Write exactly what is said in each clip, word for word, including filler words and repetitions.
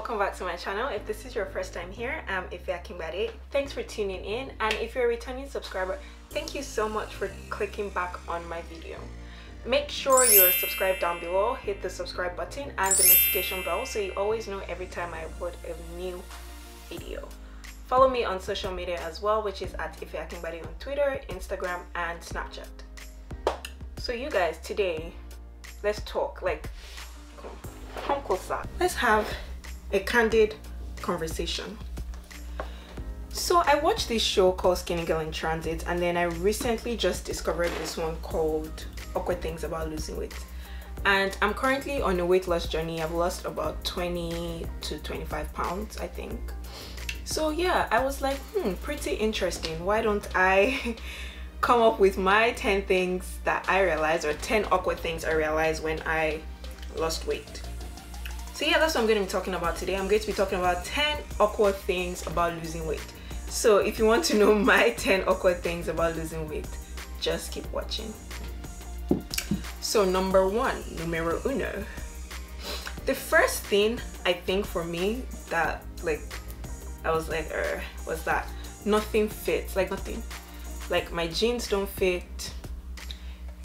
welcome back to my channel. If this is your first time here, I'm Ife Akingbade. Thanks for tuning in, and if you're a returning subscriber, thank you so much for clicking back on my video. Make sure you're subscribed down below, hit the subscribe button and the notification bell so you always know every time I upload a new video. Follow me on social media as well, which is at Ife Akingbade on Twitter, Instagram and Snapchat. So you guys, today let's talk, like come closer, let's have a candid conversation. So I watched this show called Skinny Girl in Transit, and then I recently just discovered this one called Awkward Things About Losing Weight, and I'm currently on a weight loss journey. I've lost about twenty to twenty-five pounds, I think. So yeah, I was like, hmm, pretty interesting. Why don't I come up with my ten things that I realized, or ten awkward things I realized when I lost weight. So yeah, that's what I'm going to be talking about today. I'm going to be talking about ten awkward things about losing weight. So if you want to know my ten awkward things about losing weight, just keep watching. So number one, numero uno. The first thing I think for me that like I was like er was that nothing fits, like nothing. Like my jeans don't fit.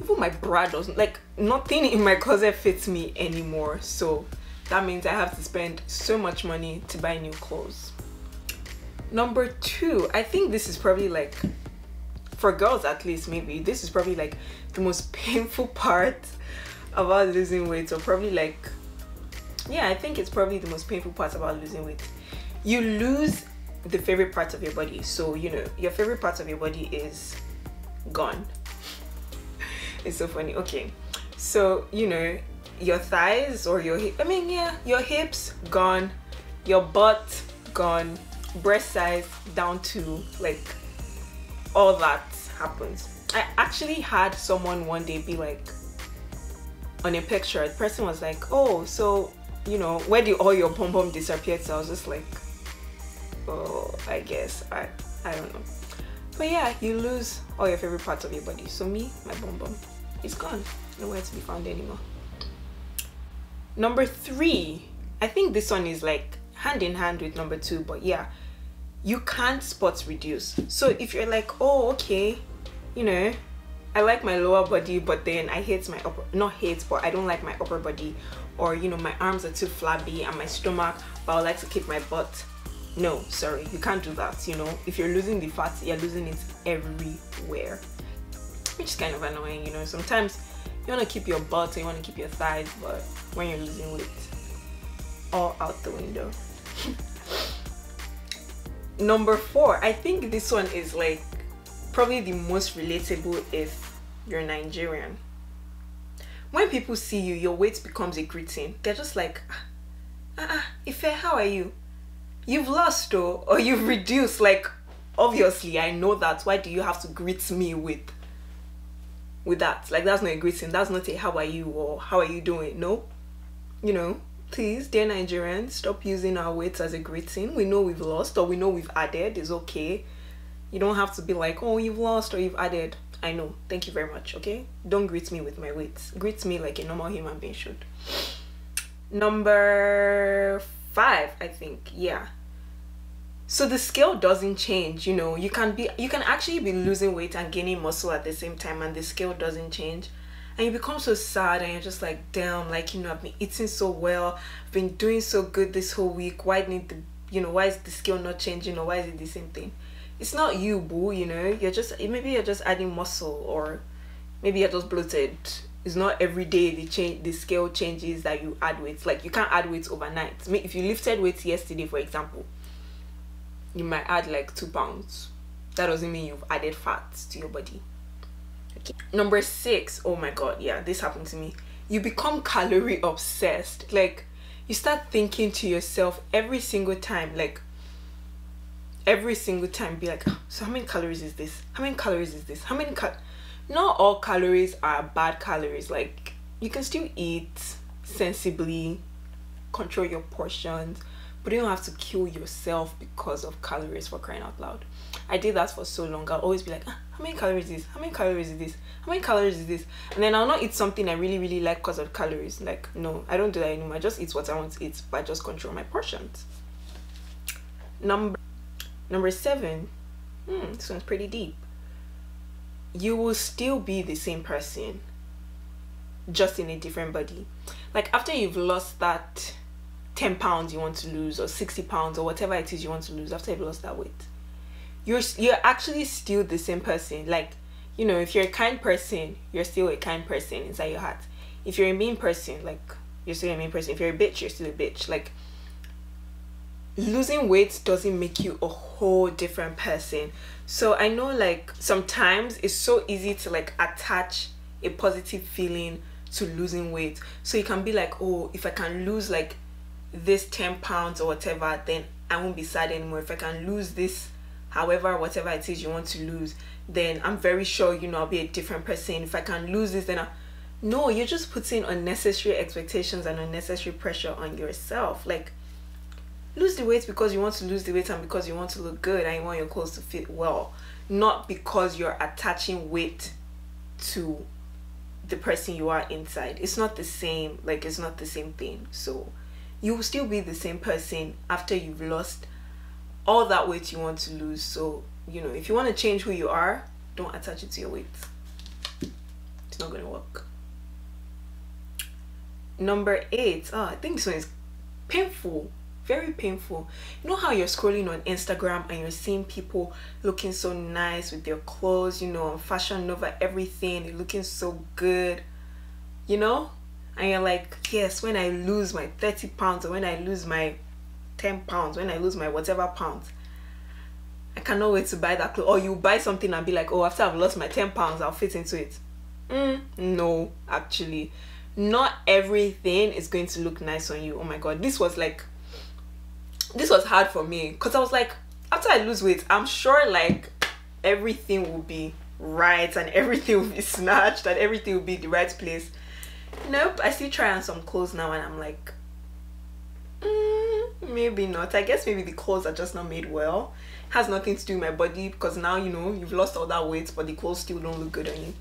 Even my bra doesn't, like nothing in my closet fits me anymore. So that means I have to spend so much money to buy new clothes. Number two, I think this is probably like, for girls at least maybe, this is probably like the most painful part about losing weight, or probably like, yeah, I think it's probably the most painful part about losing weight. You lose the favorite part of your body. So, you know, your favorite part of your body is gone. It's so funny. Okay, so you know, your thighs or your hip, I mean, yeah, your hips gone, your butt gone, breast size down to like all that happens. I actually had someone one day be like, on a picture, the person was like, oh, so you know, where do all your pom pom disappear? So I was just like, oh, I guess I I don't know. But yeah, you lose all your favorite parts of your body. So me, my bum bum, it's gone. Nowhere to be found anymore. Number three, I think this one is like hand in hand with number two, but yeah, you can't spot reduce. So if you're like, oh, okay, you know, I like my lower body, but then I hate my upper, not hate, but I don't like my upper body, or you know, my arms are too flabby and my stomach, but I would like to keep my butt. No, sorry, you can't do that, you know. If you're losing the fat, you're losing it everywhere, which is kind of annoying, you know. Sometimes you want to keep your butt or you want to keep your thighs, but when you're losing weight, all out the window. Number four, I think this one is like probably the most relatable if you're Nigerian. When people see you, your weight becomes a greeting. They're just like, ah, ah, Ife, how are you? You've lost though, or you've reduced. Like, obviously I know that. Why do you have to greet me with with that? Like, that's not a greeting, that's not a how are you or how are you doing. No, you know, please, dear Nigerians, stop using our weights as a greeting. We know we've lost or we know we've added. It's okay. You don't have to be like, oh, you've lost or you've added. I know, thank you very much. Okay, don't greet me with my weights. Greet me like a normal human being should. Number five, I think, yeah. So the scale doesn't change, you know. You can be, you can actually be losing weight and gaining muscle at the same time, and the scale doesn't change, and you become so sad, and you're just like, damn, like, you know, I've been eating so well, I've been doing so good this whole week. Why didn't the, you know, why is the scale not changing, or why is it the same thing? It's not you, boo, you know. You're just, maybe you're just adding muscle, or maybe you're just bloated. It's not every day the change, the scale changes that you add weight. Like, you can't add weight overnight. If you lifted weights yesterday, for example, you might add like two pounds. That doesn't mean you've added fat to your body. Okay. Number six. Oh my God, yeah, this happened to me. You become calorie obsessed. Like, you start thinking to yourself every single time, like every single time, be like, so how many calories is this? How many calories is this? How many cal-? Not all calories are bad calories. Like, you can still eat sensibly, control your portions, but you don't have to kill yourself because of calories, for crying out loud. I did that for so long. I'll always be like, ah, how many calories is this? How many calories is this? How many calories is this? And then I'll not eat something I really, really like because of calories. Like, no, I don't do that anymore. I just eat what I want to eat, but I just control my portions. Number, number seven. Hmm, this one's pretty deep. You will still be the same person, just in a different body. Like, after you've lost that ten pounds you want to lose, or sixty pounds, or whatever it is you want to lose, after you've lost that weight, you're you're actually still the same person. Like, you know, if you're a kind person, you're still a kind person inside your heart. If you're a mean person, like, you're still a mean person. If you're a bitch, you're still a bitch. Like, losing weight doesn't make you a whole different person. So I know, like, sometimes it's so easy to, like, attach a positive feeling to losing weight. So you can be like, oh, if I can lose like this ten pounds or whatever, then I won't be sad anymore. If I can lose this, however, whatever it is you want to lose, then I'm very sure, you know, I'll be a different person. If I can lose this, then I'll... No, you're just putting unnecessary expectations and unnecessary pressure on yourself. Like, lose the weight because you want to lose the weight and because you want to look good and you want your clothes to fit well, not because you're attaching weight to the person you are inside. It's not the same. Like, it's not the same thing. So you will still be the same person after you've lost all that weight you want to lose. So, you know, if you want to change who you are, don't attach it to your weight. It's not going to work. Number eight. Oh, I think this one is painful. Very painful. You know how you're scrolling on Instagram and you're seeing people looking so nice with their clothes, you know, on Fashion Nova, everything, they're looking so good, you know? And you're like, yes, when I lose my thirty pounds, or when I lose my ten pounds, when I lose my whatever pounds, I cannot wait to buy that clothes. Or you buy something and be like, oh, after I've lost my ten pounds, I'll fit into it. Mm, no, actually. Not everything is going to look nice on you. Oh my God, this was like... this was hard for me because I was like, after I lose weight, I'm sure like everything will be right and everything will be snatched and everything will be the right place. Nope, I still try on some clothes now and I'm like, mm, maybe not. I guess maybe the clothes are just not made well. It has nothing to do with my body because now, you know, you've lost all that weight but the clothes still don't look good on you.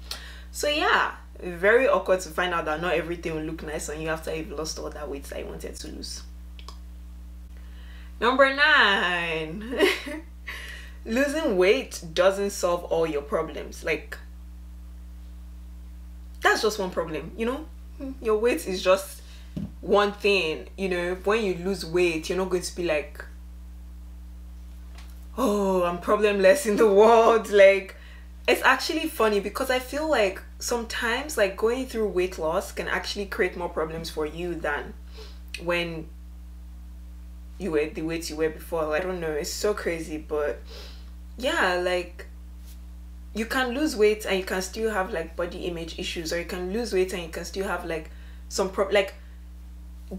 So yeah, very awkward to find out that not everything will look nice on you after you've lost all that weight that you wanted to lose. Number nine. Losing weight doesn't solve all your problems. Like, that's just one problem, you know? Your weight is just one thing, you know? When you lose weight, you're not going to be like, oh, I'm problemless in the world. Like, it's actually funny because I feel like sometimes, like, going through weight loss can actually create more problems for you than when you were the weight you were before. Like, I don't know, it's so crazy, but yeah, like, you can lose weight and you can still have like body image issues, or you can lose weight and you can still have like some pro like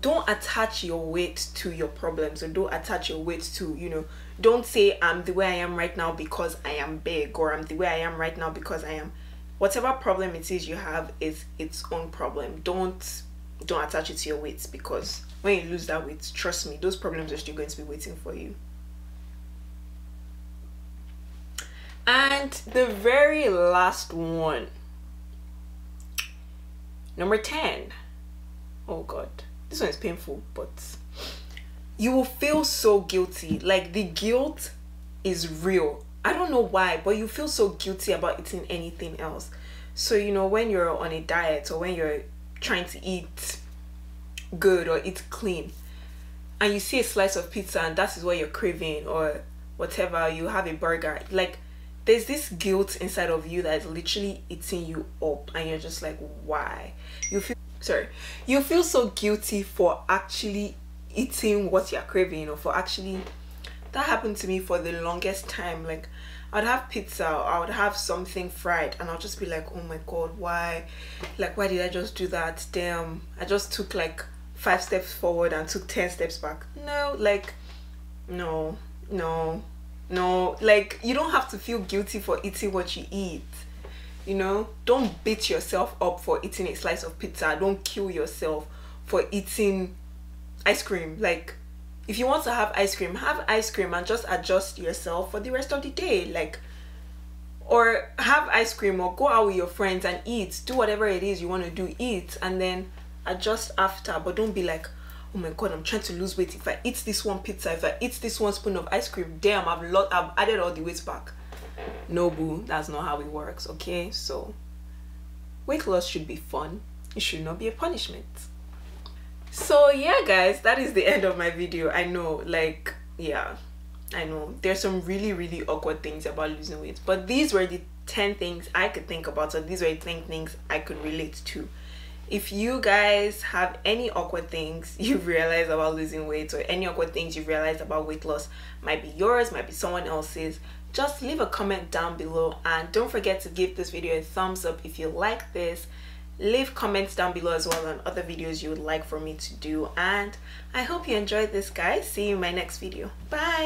don't attach your weight to your problems, or don't attach your weight to, you know, don't say I'm the way I am right now because I am big, or I'm the way I am right now because I am whatever problem it is you have is its own problem. Don't don't attach it to your weight, because when you lose that weight, trust me, those problems are still going to be waiting for you. And the very last one, number ten. Oh God, this one is painful, but you will feel so guilty. Like, the guilt is real. I don't know why, but you feel so guilty about eating anything else. So, you know, when you're on a diet, or when you're trying to eat good or eat clean, and you see a slice of pizza and that is what you're craving, or whatever, you have a burger, like, there's this guilt inside of you that is literally eating you up, and you're just like, why? You feel sorry you feel so guilty for actually eating what you're craving, or for actually... that happened to me for the longest time. Like, I'd have pizza, or I would have something fried, and I'll just be like, oh my God, why? Like, why did I just do that? Damn, I just took like five steps forward and took ten steps back. No, like, no, no, no. Like, you don't have to feel guilty for eating what you eat, you know? Don't beat yourself up for eating a slice of pizza. Don't kill yourself for eating ice cream. Like, if you want to have ice cream, have ice cream and just adjust yourself for the rest of the day. Like, or have ice cream or go out with your friends and eat. Do whatever it is you want to do, eat, and then adjust after. But don't be like, oh my god, I'm trying to lose weight. If I eat this one pizza, if I eat this one spoon of ice cream, damn, I've lot I've added all the weight back. No, boo, that's not how it works, okay? So weight loss should be fun. It should not be a punishment. So yeah, guys, that is the end of my video. I know, like, yeah, I know there's some really really awkward things about losing weight, but these were the ten things I could think about. So these were the ten things I could relate to. If you guys have any awkward things you've realized about losing weight, or any awkward things you've realized about weight loss, might be yours, might be someone else's, just leave a comment down below. And don't forget to give this video a thumbs up if you like this. Leave comments down below as well on other videos you would like for me to do. And I hope you enjoyed this, guys. See you in my next video. Bye.